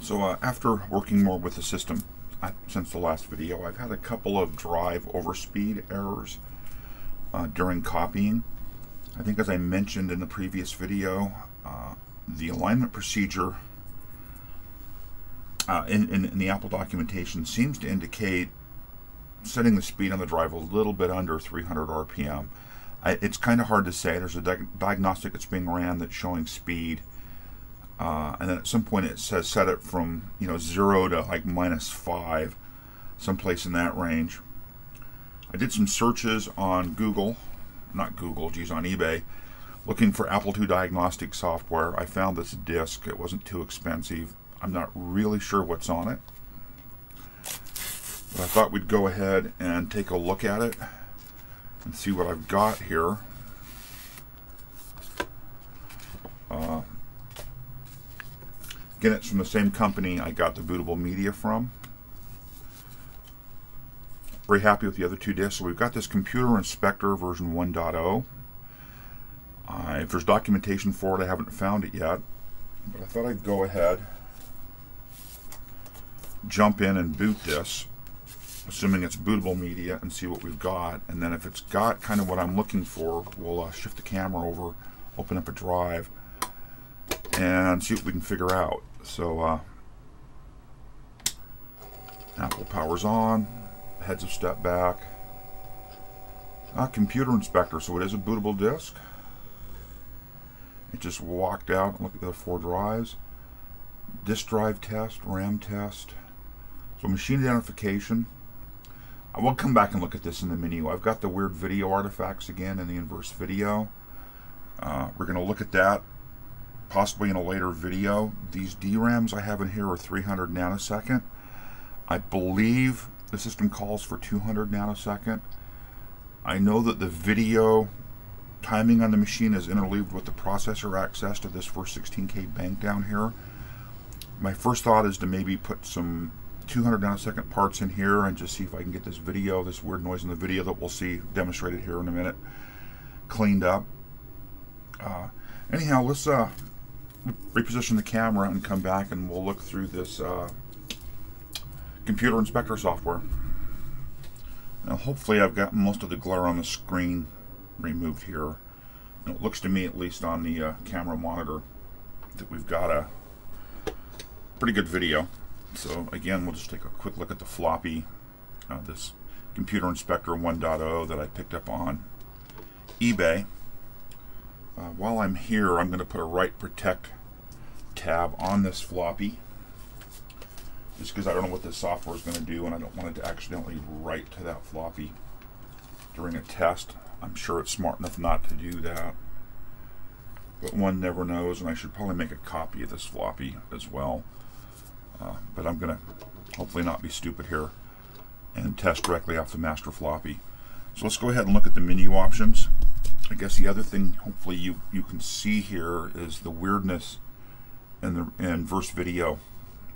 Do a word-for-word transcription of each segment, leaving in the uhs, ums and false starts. So uh, after working more with the system I, since the last video, I've had a couple of drive overspeed errors uh, during copying. I think, as I mentioned in the previous video, uh, the alignment procedure uh, in, in, in the Apple documentation seems to indicate setting the speed on the drive a little bit under three hundred R P M. I, it's kind of hard to say. There's a di diagnostic that's being ran that's showing speed. Uh, and then at some point it says set it from, you know, zero to like minus five, someplace in that range. I did some searches on Google, not Google, geez, on eBay, looking for Apple two diagnostic software. I found this disc. It wasn't too expensive. I'm not really sure what's on it, but I thought we'd go ahead and take a look at it and see what I've got here. Uh, Again, it's from the same company I got the bootable media from. Very happy with the other two discs. So we've got this Computer Inspector version one point oh. Uh, if there's documentation for it, I haven't found it yet, but I thought I'd go ahead, jump in and boot this, assuming it's bootable media, and see what we've got. And then if it's got kind of what I'm looking for, we'll uh, shift the camera over, open up a drive, and see what we can figure out. So uh, Apple powers on, heads have stepped back. Ah, Computer Inspector, so it is a bootable disk. It just walked out and looked at the four drives. Disk drive test, RAM test. So machine identification. I will come back and look at this in the menu. I've got the weird video artifacts again in the inverse video. Uh, we're gonna look at that possibly in a later video. These D RAMs I have in here are three hundred nanosecond. I believe the system calls for two hundred nanosecond. I know that the video timing on the machine is interleaved with the processor access to this first sixteen K bank down here. My first thought is to maybe put some two hundred nanosecond parts in here and just see if I can get this video, this weird noise in the video that we'll see demonstrated here in a minute, cleaned up. Uh, anyhow, let's uh, reposition the camera and come back and we'll look through this uh, Computer Inspector software. Now hopefully I've got most of the glare on the screen removed here, and it looks to me, at least on the uh, camera monitor, that we've got a pretty good video. So again, we'll just take a quick look at the floppy, uh, this Computer Inspector one point oh that I picked up on eBay. Uh, while I'm here, I'm going to put a write protect tab on this floppy, just because I don't know what this software is going to do, and I don't want it to accidentally write to that floppy during a test. I'm sure it's smart enough not to do that, but one never knows, and I should probably make a copy of this floppy as well. Uh, but I'm going to hopefully not be stupid here and test directly off the master floppy. So let's go ahead and look at the menu options. I guess the other thing hopefully you, you can see here is the weirdness in the inverse video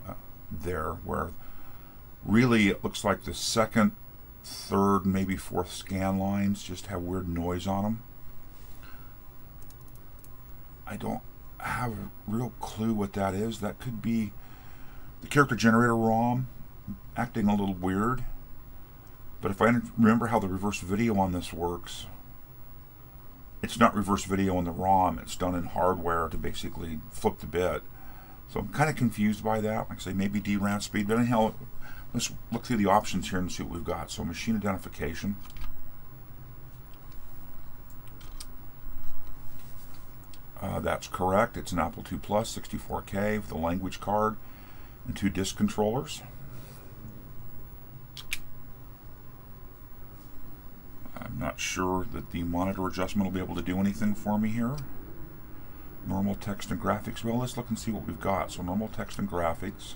uh, there, where really it looks like the second, third, maybe fourth scan lines just have weird noise on them. I don't have a real clue what that is. That could be the character generator ROM acting a little weird, but if I remember how the reverse video on this works, it's not reverse video on the ROM, it's done in hardware to basically flip the bit. So I'm kind of confused by that. Like I say, maybe D RAM speed, but anyhow, let's look through the options here and see what we've got. So machine identification. Uh, that's correct. It's an Apple two Plus, sixty-four K with a language card and two disk controllers. I'm not sure that the monitor adjustment will be able to do anything for me here. Normal text and graphics. Well, let's look and see what we've got. So normal text and graphics.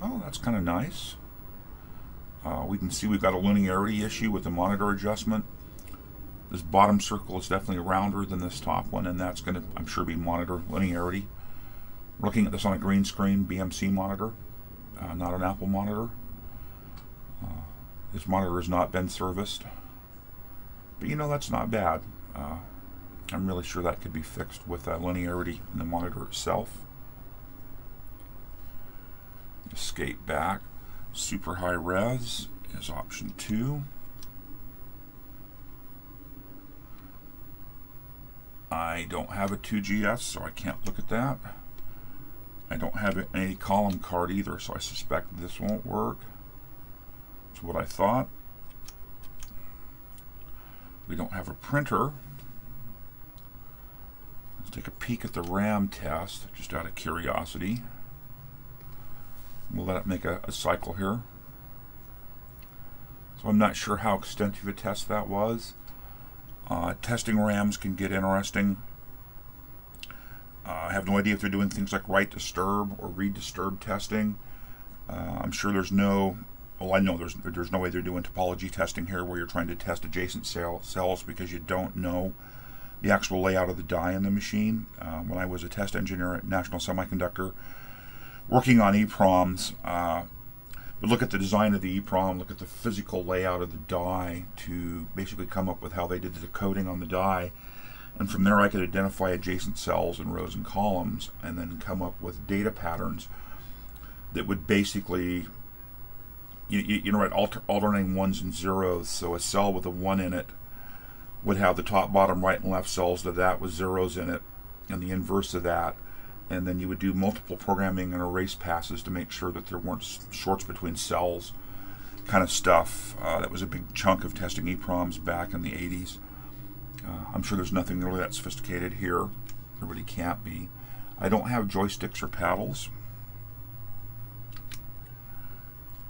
Oh, that's kind of nice. Uh, we can see we've got a linearity issue with the monitor adjustment. This bottom circle is definitely rounder than this top one, and that's going to, I'm sure, be monitor linearity. We're looking at this on a green screen B M C monitor, uh, not an Apple monitor. Uh, This monitor has not been serviced, but you know, that's not bad. Uh, I'm really sure that could be fixed with uh, linearity in the monitor itself. escape back. Super high res is option two. I don't have a two G S, so I can't look at that. I don't have any column card either, so I suspect this won't work. That's what I thought. We don't have a printer. Let's take a peek at the RAM test, just out of curiosity. We'll let it make a, a cycle here. So I'm not sure how extensive a test that was. Uh, testing RAMs can get interesting. Uh, I have no idea if they're doing things like write disturb or read disturb testing. Uh, I'm sure there's no, well I know there's, there's no way they're doing topology testing here where you're trying to test adjacent cell, cells because you don't know the actual layout of the die in the machine. Uh, when I was a test engineer at National Semiconductor working on EPROMs, uh, but look at the design of the EPROM, look at the physical layout of the die to basically come up with how they did the coding on the die. And from there I could identify adjacent cells in rows and columns and then come up with data patterns that would basically, you, you, you know, right, alter, alternating ones and zeros. So a cell with a one in it would have the top, bottom, right, and left cells to that with zeros in it and the inverse of that. And then you would do multiple programming and erase passes to make sure that there weren't shorts between cells kind of stuff. Uh, that was a big chunk of testing EPROMs back in the eighties. Uh, I'm sure there's nothing really that sophisticated here. There really can't be. I don't have joysticks or paddles.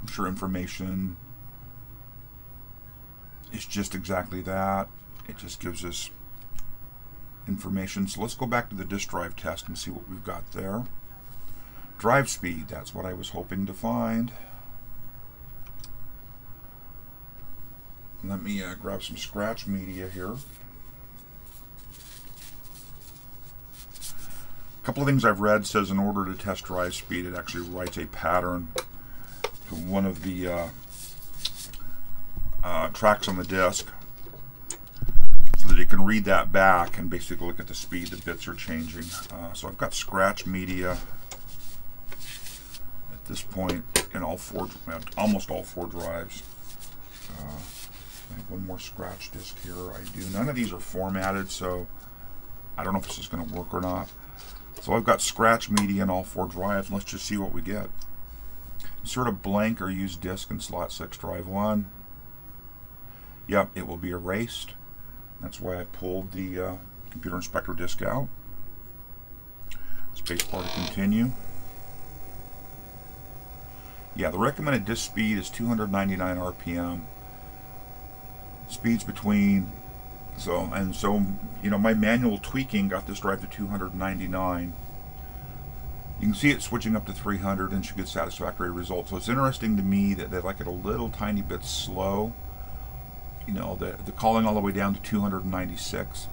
I'm sure information is just exactly that. It just gives us information. So let's go back to the disk drive test and see what we've got there. Drive speed, that's what I was hoping to find. Let me uh, grab some scratch media here. A couple of things I've read says in order to test drive speed, it actually writes a pattern to one of the uh, uh, tracks on the disk, so that it can read that back and basically look at the speed the bits are changing. Uh, so I've got scratch media at this point in all four, almost all four drives. Uh, I have one more scratch disk here. I do. None of these are formatted, so I don't know if this is going to work or not. So I've got scratch media in all four drives. Let's just see what we get. Insert a blank or used disk in slot six, drive one. Yep, it will be erased. That's why I pulled the uh, Computer Inspector disk out. Spacebar to continue. Yeah, the recommended disk speed is two hundred ninety-nine R P M. Speeds between. So, and so, you know, my manual tweaking got this drive to two hundred ninety-nine. You can see it switching up to three hundred and should get satisfactory results. So it's interesting to me that they like it a little tiny bit slow. You know, the, the calling all the way down to two hundred ninety-six.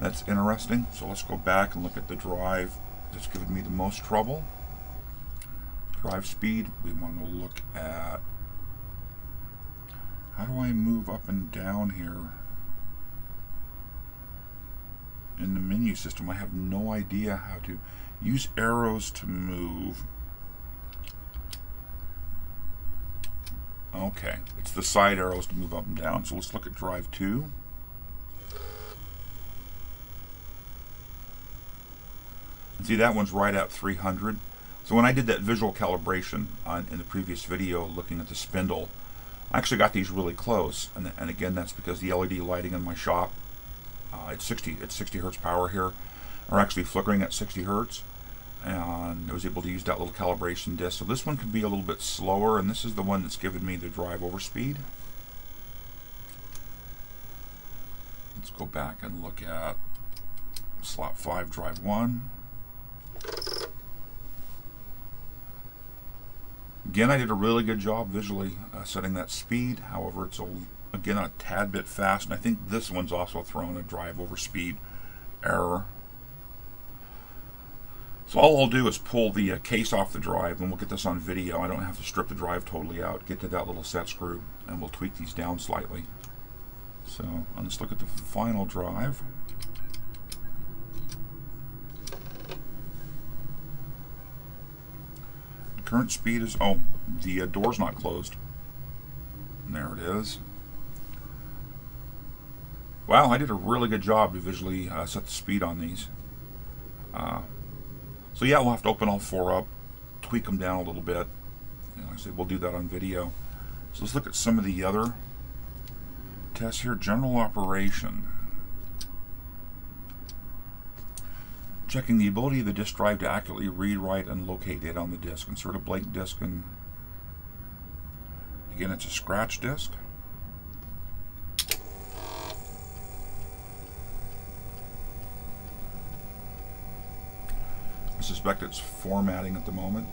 That's interesting. So let's go back and look at the drive that's giving me the most trouble. Drive speed, we want to look at, how do I move up and down here? In the menu system, I have no idea how to use arrows to move. Okay, it's the side arrows to move up and down. So let's look at drive two. And see, that one's right at three hundred. So when I did that visual calibration on, in the previous video looking at the spindle, I actually got these really close. And, and again, that's because the L E D lighting in my shop, Uh, it's sixty. It's sixty hertz power here, are actually flickering at sixty hertz, and I was able to use that little calibration disk. So this one could be a little bit slower, and this is the one that's given me the drive over speed. Let's go back and look at slot five, drive one. Again, I did a really good job visually uh, setting that speed. However, it's a again a tad bit fast, and I think this one's also thrown a drive over speed error. So all I'll do is pull the uh, case off the drive, and we'll get this on video. I don't have to strip the drive totally out. Get to that little set screw and we'll tweak these down slightly. So let's look at the final drive. Current speed is, oh, the uh, door's not closed. There it is. Wow, I did a really good job to visually uh, set the speed on these. Uh, so yeah, we'll have to open all four up, tweak them down a little bit. You know, like I said, we'll do that on video. So let's look at some of the other tests here. General operation. Checking the ability of the disk drive to accurately read, write, and locate data on the disk. Insert a blank disk, and again, it's a scratch disk. I suspect it's formatting at the moment.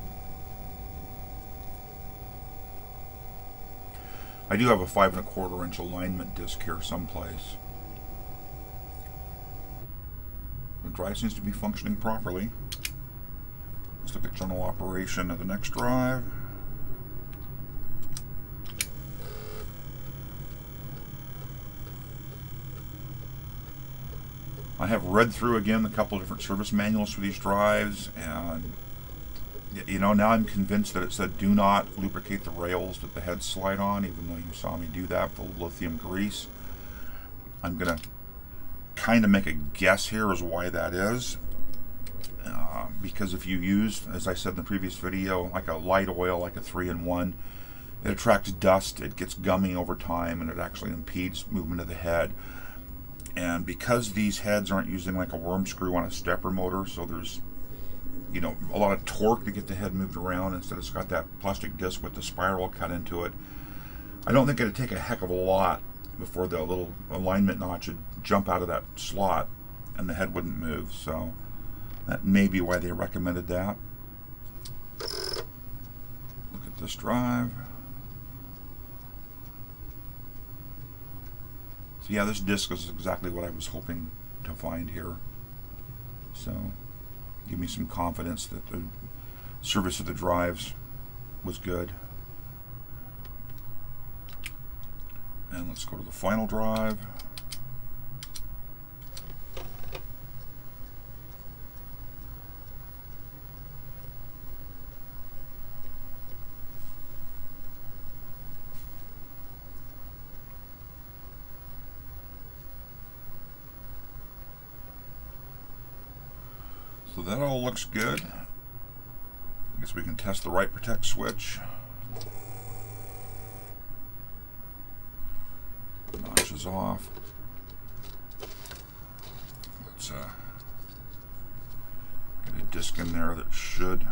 I do have a five and a quarter inch alignment disk here someplace. The drive seems to be functioning properly. Let's look at general operation of the next drive. I have read through again a couple of different service manuals for these drives, and you know, now I'm convinced that it said do not lubricate the rails that the heads slide on, even though you saw me do that with the lithium grease. I'm gonna kind of make a guess here as why that is, uh, because if you use, as I said in the previous video, like a light oil, like a three in one, it attracts dust, it gets gummy over time, and it actually impedes movement of the head. And because these heads aren't using like a worm screw on a stepper motor, so there's, you know, a lot of torque to get the head moved around, instead it's got that plastic disc with the spiral cut into it. I don't think it'd take a heck of a lot before the little alignment notch would jump out of that slot and the head wouldn't move. So that may be why they recommended that. Look at this drive. So yeah, this disc is exactly what I was hoping to find here. So give me some confidence that the service of the drives was good. And let's go to the final drive. So that all looks good. I guess we can test the write protect switch. Off. Let's uh, get a disc in there that should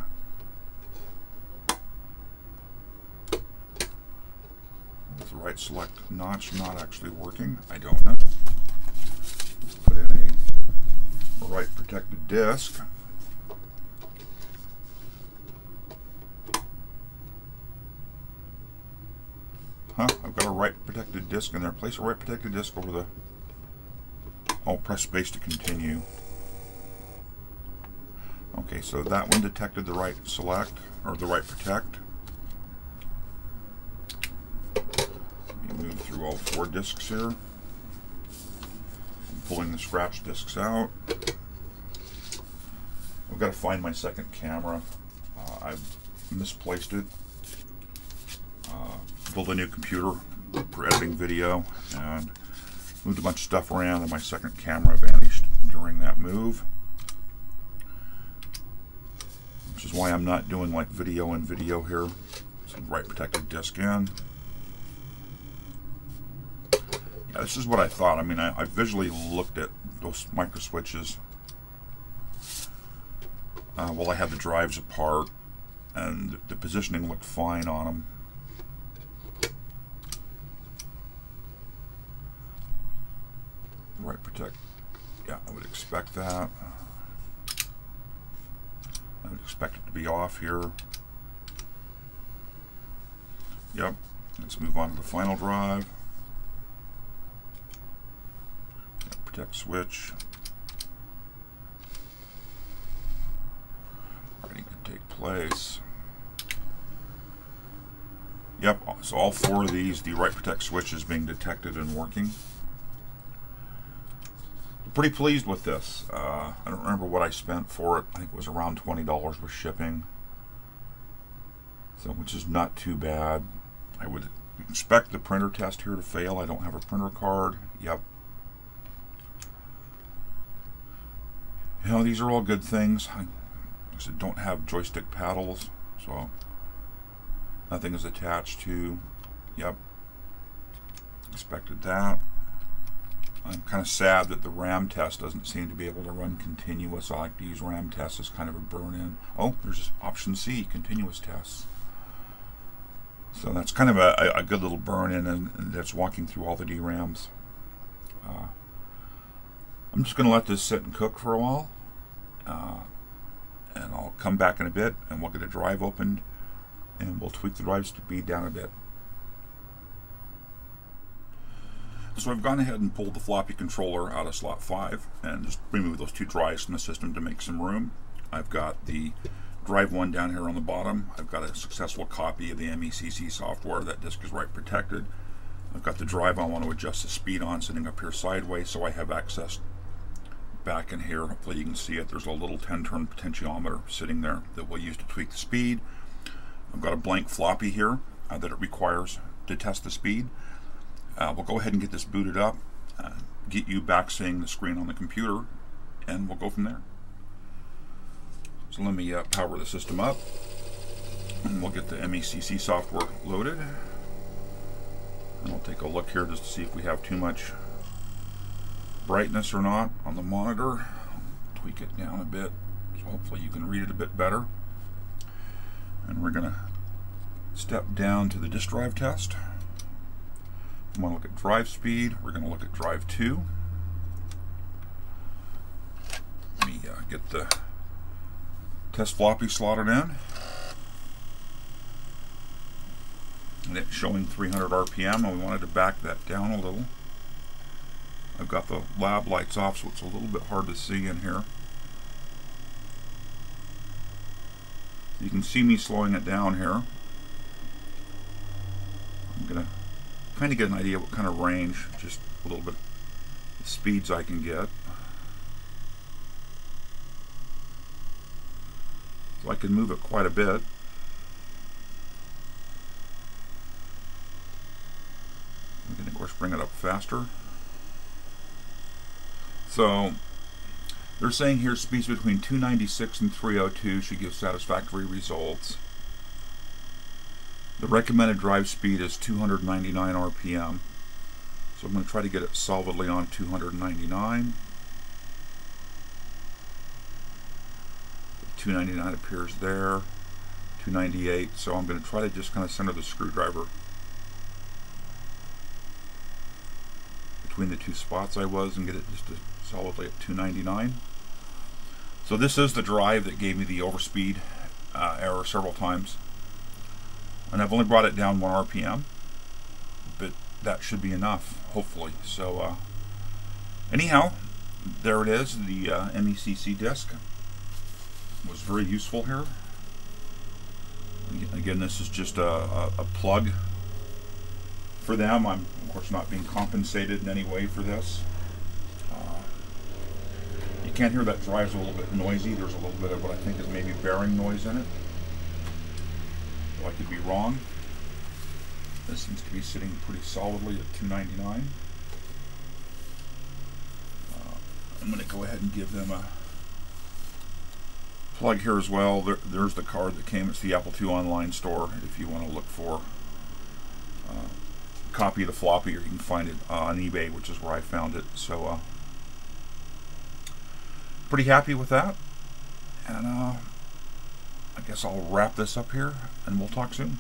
with the right select notch not actually working. I don't know. Let's put in a right protected disc. Huh, I've got a right protected disc in there. Place a right protected disc over the... Oh, press space to continue. Okay, so that one detected the right select, or the right protect. Let me move through all four discs here. I'm pulling the scratch discs out. I've got to find my second camera. Uh, I've misplaced it. Uh, built a new computer for editing video and moved a bunch of stuff around, and my second camera vanished during that move, which is why I'm not doing like video in video here. So right protected disc in. Yeah, this is what I thought. I mean, I, I visually looked at those micro switches uh, while I had the drives apart, and the positioning looked fine on them. Right protect. Yeah, I would expect that. I would expect it to be off here. Yep. Let's move on to the final drive. Right protect switch. Writing can take place. Yep. So all four of these, the right protect switch is being detected and working. Pretty pleased with this. Uh, I don't remember what I spent for it. I think it was around twenty dollars with shipping. so which is not too bad. I would expect the printer test here to fail. I don't have a printer card. Yep. You know, these are all good things. I said don't have joystick paddles, so nothing is attached to. Yep. Expected that. I'm kind of sad that the RAM test doesn't seem to be able to run continuous. I like to use RAM tests as kind of a burn-in. Oh, there's option C, continuous tests. So that's kind of a, a good little burn-in, and, and that's walking through all the D RAMs. Uh, I'm just going to let this sit and cook for a while, uh, and I'll come back in a bit, and we'll get a drive opened, and we'll tweak the drive's speed down a bit. So I've gone ahead and pulled the floppy controller out of slot five and just removed those two drives from the system to make some room. I've got the drive one down here on the bottom. I've got a successful copy of the M E C C software. That disk is write protected. I've got the drive I want to adjust the speed on sitting up here sideways, so I have access back in here. Hopefully you can see it. There's a little ten turn potentiometer sitting there that we'll use to tweak the speed. I've got a blank floppy here uh, that it requires to test the speed. Uh, we'll go ahead and get this booted up, uh, get you back seeing the screen on the computer, and we'll go from there. So let me uh, power the system up, and we'll get the M E C C software loaded. And we'll take a look here just to see if we have too much brightness or not on the monitor. Tweak it down a bit, so hopefully you can read it a bit better. And we're going to step down to the disk drive test. We want to look at drive speed. We're going to look at drive two. Let me uh, get the test floppy slotted in. And it's showing three hundred R P M, and we wanted to back that down a little. I've got the lab lights off, so it's a little bit hard to see in here. You can see me slowing it down here. I'm going to kind of get an idea what kind of range, just a little bit, the speeds I can get. So I can move it quite a bit. We can of course bring it up faster. So they're saying here speeds between two ninety-six and three oh two should give satisfactory results. The recommended drive speed is two hundred ninety-nine R P M, so I'm going to try to get it solidly on two hundred ninety-nine. two ninety-nine appears there, two ninety-eight, so I'm going to try to just kind of center the screwdriver between the two spots I was and get it just to solidly at two ninety-nine. So this is the drive that gave me the overspeed uh, error several times. And I've only brought it down one R P M, but that should be enough, hopefully. So uh, anyhow, there it is, the uh, M E C C disk was very useful here. Again, this is just a, a, a plug for them. I'm of course not being compensated in any way for this. Uh, you can't hear that drive's a little bit noisy. There's a little bit of what I think is maybe bearing noise in it. I could be wrong. This seems to be sitting pretty solidly at two ninety-nine. Uh, I'm going to go ahead and give them a plug here as well. There, there's the card that came. It's the Apple two online store if you want to look for uh, a copy of the floppy, or you can find it uh, on eBay, which is where I found it. So uh, pretty happy with that. And uh, I guess I'll wrap this up here, and we'll talk soon.